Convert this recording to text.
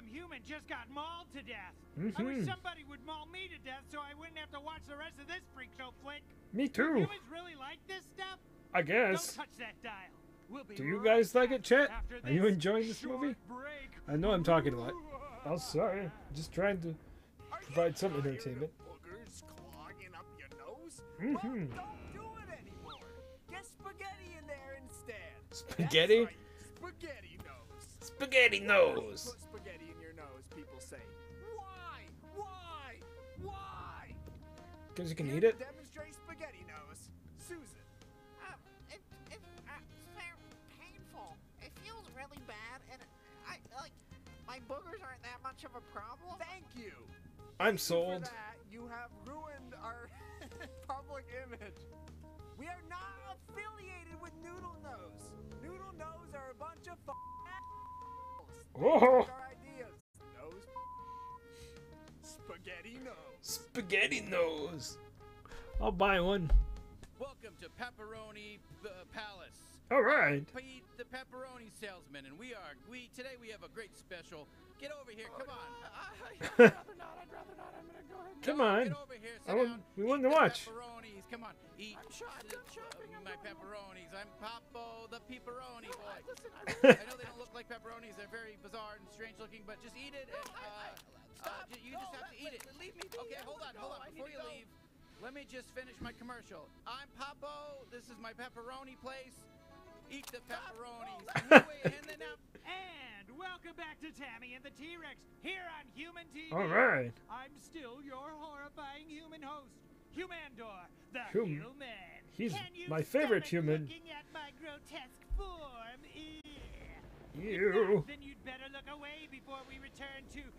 Some human just got mauled to death. I wish somebody would maul me to death so I wouldn't have to watch the rest of this freak show flick. Me too. Do humans really like this stuff? I guess. Don't touch that dial. We'll be Do you guys like it, chat? Are you enjoying this movie? I know I'm talking a lot. I'm sorry. Just trying to provide some entertainment. Boogers clogging up your nose? Well, don't do it anymore. Get spaghetti in there instead. Spaghetti? Right. Spaghetti nose. Spaghetti nose. Put spaghetti in your nose, people say. Why? Why? Why? Because you can eat it? Demonstrate spaghetti nose. Susan. Painful. It feels really bad, and I like my boogers aren't that much of a problem. Thank you. I'm sold. For that, you have ruined our public image. We are not affiliated with Noodle Nose. Noodle Nose are a bunch of assholes. Oh. Our ideas. Nose. Spaghetti nose. Spaghetti nose. I'll buy one. Welcome to Pepperoni Palace. All right. Pete, the pepperoni salesman, and today we have a great special. Get over here, come on. I'd rather not. I'm gonna go ahead. And come on. Get over here, sit down. We want to watch. Pepperonis, come on. Eat my pepperonis. I'm Poppo, the pepperoni boy. Listen, I know they don't look like pepperonis. They're very bizarre and strange looking, but just eat it. And, stop. You just have to eat it. Leave me. Okay, hold on. Before you leave. Let me just finish my commercial. I'm Poppo. This is my pepperoni place. Eat the pepperonis. And welcome back to Tammy and the T-Rex here on Human TV. All right. I'm still your horrifying human host, Humandor, the human. He's my favorite human. Looking at my grotesque form. Ew. Then you'd better look away before we return to